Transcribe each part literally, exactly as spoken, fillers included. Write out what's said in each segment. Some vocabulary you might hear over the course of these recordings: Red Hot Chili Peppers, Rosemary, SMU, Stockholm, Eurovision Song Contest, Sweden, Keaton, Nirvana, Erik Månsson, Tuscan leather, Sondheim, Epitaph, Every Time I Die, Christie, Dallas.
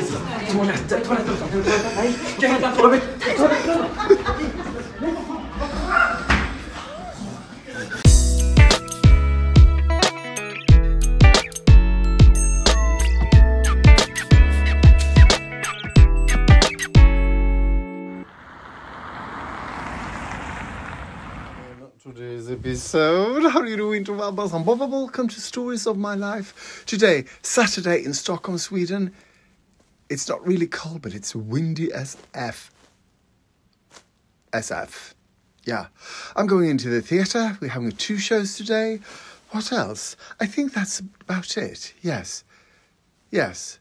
Today's episode, how are you doing to Wabas and Bobable country stories of my life? Today, Saturday in Stockholm, Sweden. It's not really cold, but it's windy as F. S F. Yeah. I'm going into the theatre. We're having two shows today. What else? I think that's about it. Yes. Yes.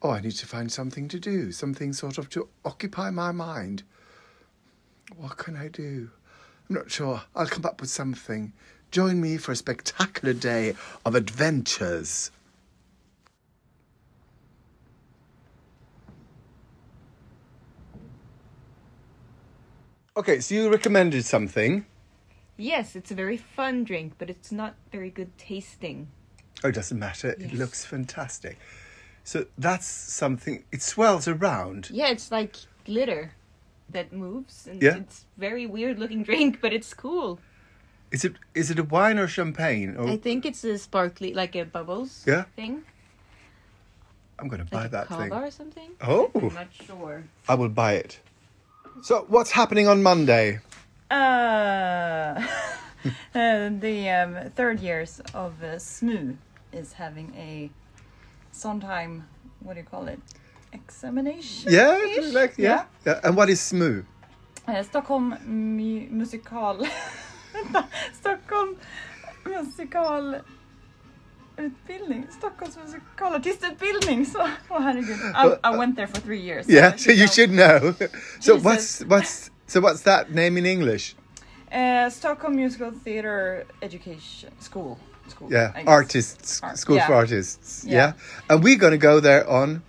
Oh, I need to find something to do. Something sort of to occupy my mind. What can I do? I'm not sure. I'll come up with something. Join me for a spectacular day of adventures. Okay, so you recommended something. Yes, it's a very fun drink, but it's not very good tasting. Oh, it doesn't matter. Yes. It looks fantastic. So that's something... It swirls around. Yeah, it's like glitter that moves. And yeah? It's very weird-looking drink, but it's cool. Is it is it a wine or champagne? Or... I think it's a sparkly, like a bubbles yeah? thing. I'm going to buy like that thing. Like a cava or something? Oh! I'm not sure. I will buy it. So, what's happening on Monday? Uh, uh, the um, third years of uh, S M U is having a Sondheim, what do you call it, examination? Yeah, like, yeah. Yeah. yeah. And what is S M U? Uh, Stockholm mu musical... Stockholm musical... Utbildning, Stockholm's musical artist utbildning. So, oh, herregud. I, I went there for three years. So yeah, so you know. should know. So Jesus. what's what's so what's that name in English? Uh, Stockholm Musical Theatre Education School. School. Yeah, artists. Art. School yeah. for artists. Yeah. yeah, and we're gonna go there on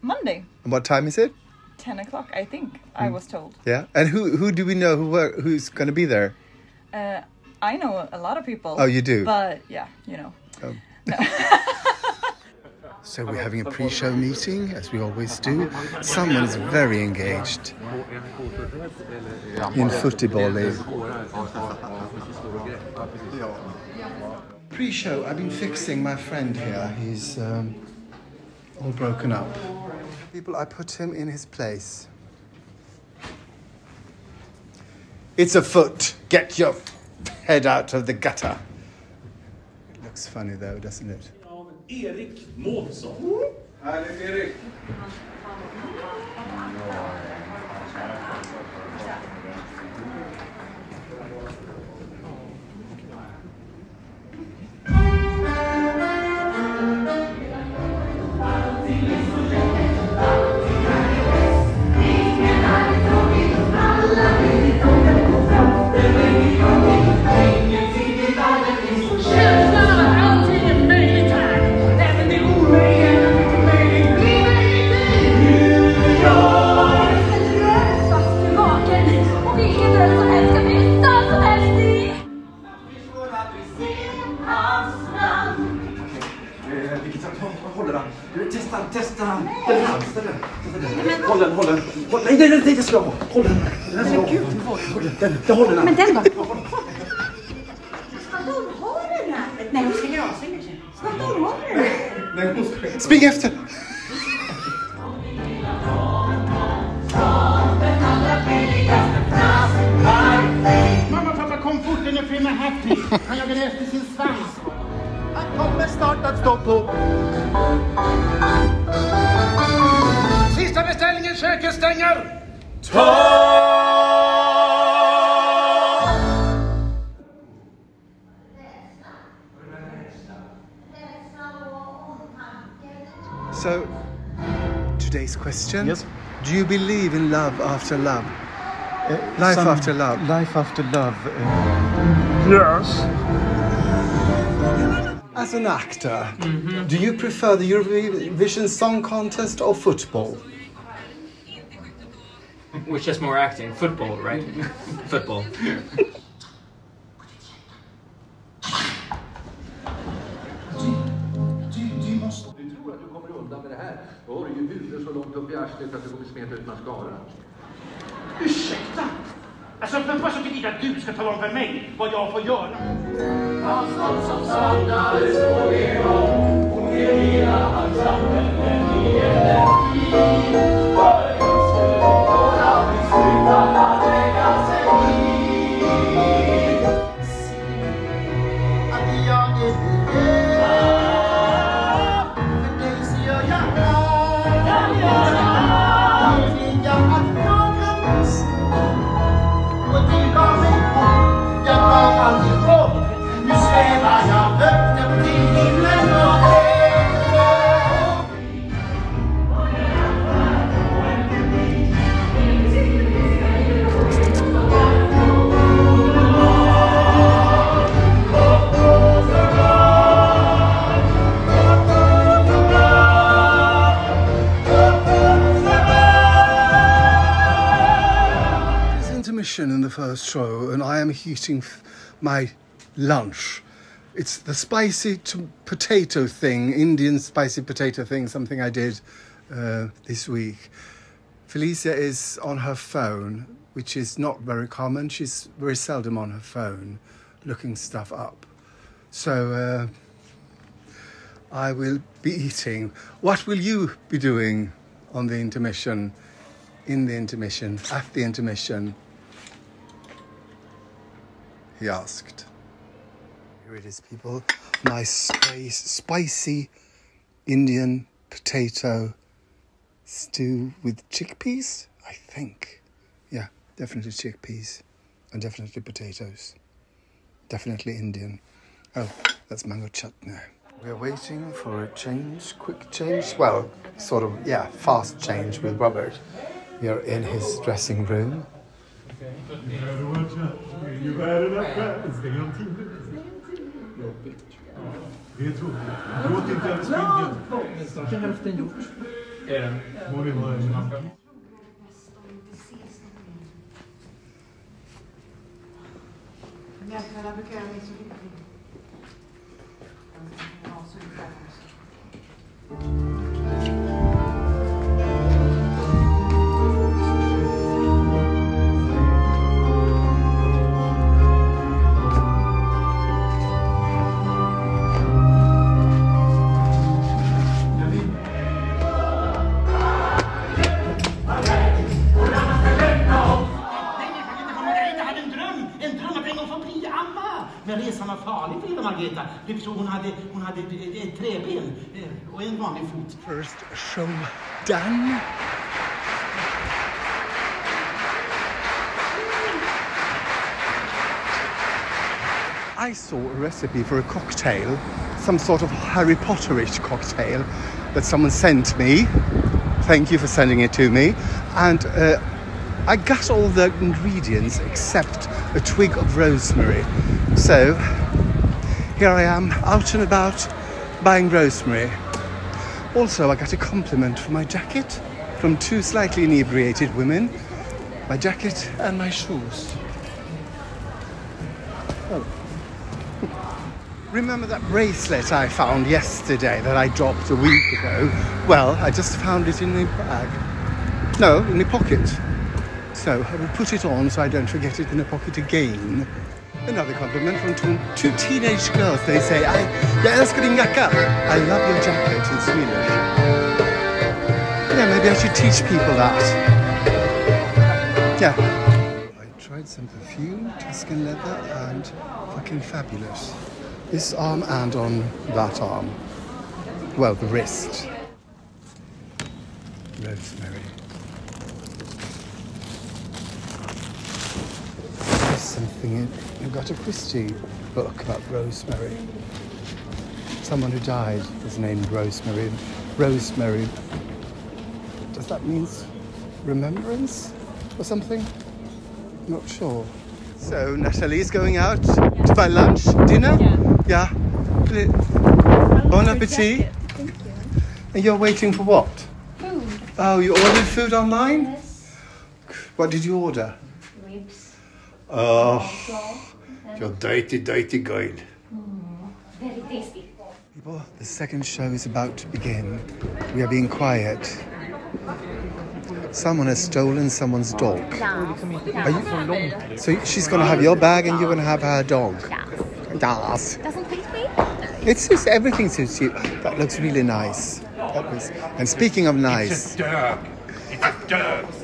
Monday. And what time is it? Ten o'clock, I think. Mm. I was told. Yeah, and who who do we know who are, who's gonna be there? Uh, I know a lot of people. Oh, you do. But yeah, you know. Um. No. So we're having a pre-show meeting, as we always do. Someone is very engaged in football. Pre-show, I've been fixing my friend here. He's um, all broken up. People, I put him in his place. It's a foot. Get your head out of the gutter. Looks funny though, doesn't it? Erik Månsson. Härligt Erik. Den, den håller den. Men den då? Snart har den här. Nej, hon ska grasa kanske. Snart har den här. Nej, spring efter. Mamma, pappa, kom fort. Den är prima happy. Han jagar efter sin svans. Han kommer snart att stå på. Sista beställningen, köket stänger. Två! So, today's question. Yes. Do you believe in love after love? Uh, life after love. Life after love. Uh, yes. As an actor, mm-hmm. do you prefer the Eurovision Song Contest or football? Which is more acting? Football, right? Football. huvudet så långt upp i arslet att det kommer smeta ut mascara. Ursäkta! Alltså för så tycker jag att du ska tala om för mig vad jag får göra. Hans någon som samlades på det om och det lilla han samlade i energi. Började skulle vara vid slutan att lägga sig i. Att jag är det. För dig så gör jag bra. Vill jag att någon måste. Och du gav mig på, jag var aldrig på. Nu svävar jag högt upp till himlen och heller. Och jag var på en publik. Ingenting vi ska ge roligt som var på. Och på så var. Och på så var. Och på så var. It's intermission in the first show, and I am heating my lunch. It's the spicy t potato thing, Indian spicy potato thing, something I did uh, this week. Felicia is on her phone, which is not very common. She's very seldom on her phone, looking stuff up. So uh, I will be eating. What will you be doing on the intermission, in the intermission, at the intermission? He asked. Here it is, people. My spice, spicy Indian potato stew with chickpeas, I think. Yeah, definitely chickpeas and definitely potatoes. Definitely Indian. Oh, that's mango chutney. We're waiting for a change, quick change. Well, sort of, yeah, fast change with Robert. We are in his dressing room. First show done. I saw a recipe for a cocktail, some sort of Harry Potter-ish cocktail that someone sent me. Thank you for sending it to me. And uh, I got all the ingredients except a twig of rosemary. So here I am, out and about, buying rosemary. Also, I got a compliment for my jacket from two slightly inebriated women. My jacket and my shoes. Oh. Remember that bracelet I found yesterday that I dropped a week ago? Well, I just found it in the bag. No, in the pocket. So I will put it on so I don't forget it in the pocket again. Another compliment from two teenage girls. They say, I, yeah, that's good in Gakka. I love your jacket in Swedish. Yeah, maybe I should teach people that. Yeah. I tried some perfume, Tuscan leather, and fucking fabulous. This arm and on that arm. Well, the wrist. Rosemary. Something in. I've got a Christie book about Rosemary. Someone who died was named Rosemary. Rosemary. Does that mean remembrance or something? I'm not sure. So Natalie's going out yeah. to buy lunch, dinner. Yeah. yeah. Bon appetit. Thank you. And you're waiting for what? Food. Oh, you ordered food online? Yes. What did you order? Ribs. Oh, you're dirty, dirty girl. Mm, very tasty. People, the second show is about to begin. We are being quiet. Someone has stolen someone's dog. Are you, so she's going to have your bag and you're going to have her dog. Dallas. Doesn't fit me? It suits, everything suits you. That looks really nice. That was, and speaking of nice. It's a dog. It's a dog.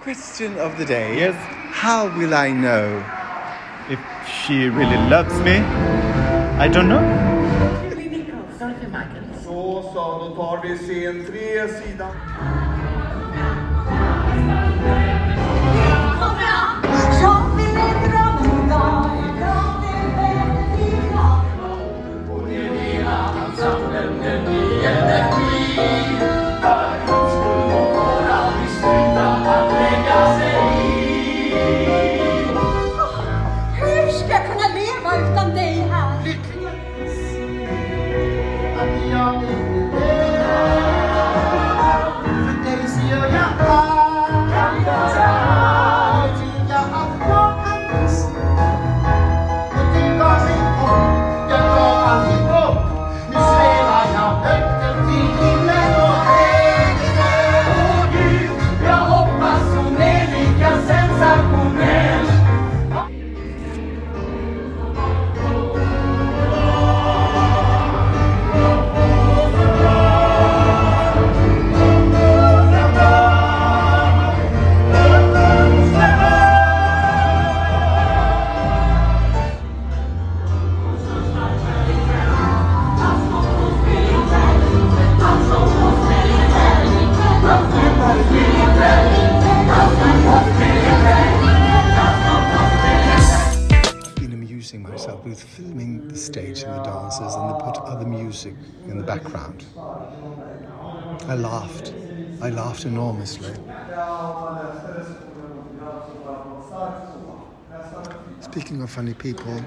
Question of the day. Yes. How will I know if she really loves me? I don't know. Så så då tar vi scen tre sidan. Filming the stage and the dancers, and they put other music in the background. I laughed. I laughed enormously. Speaking of funny people.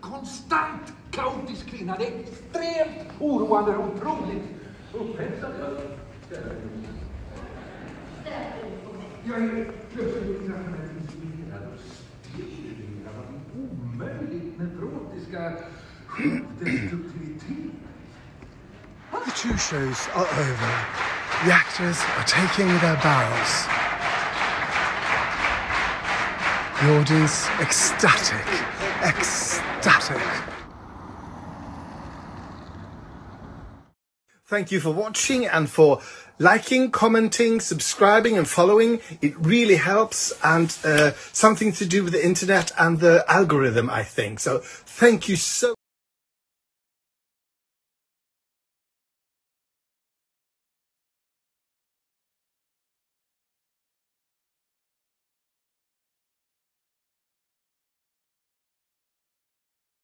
Konstant kaotisk kvinna. Det är extremt oroande och otroligt upphetsande. Jag är plötsligt intresserad av styrningar av omöjligt neurotiska destruktivitet. The two shows are over. The actors are taking their bows. The audience ecstatic. Ecstatic. Thank you for watching and for liking, commenting, subscribing and following. It really helps, and uh, something to do with the internet and the algorithm, I think. So thank you so much.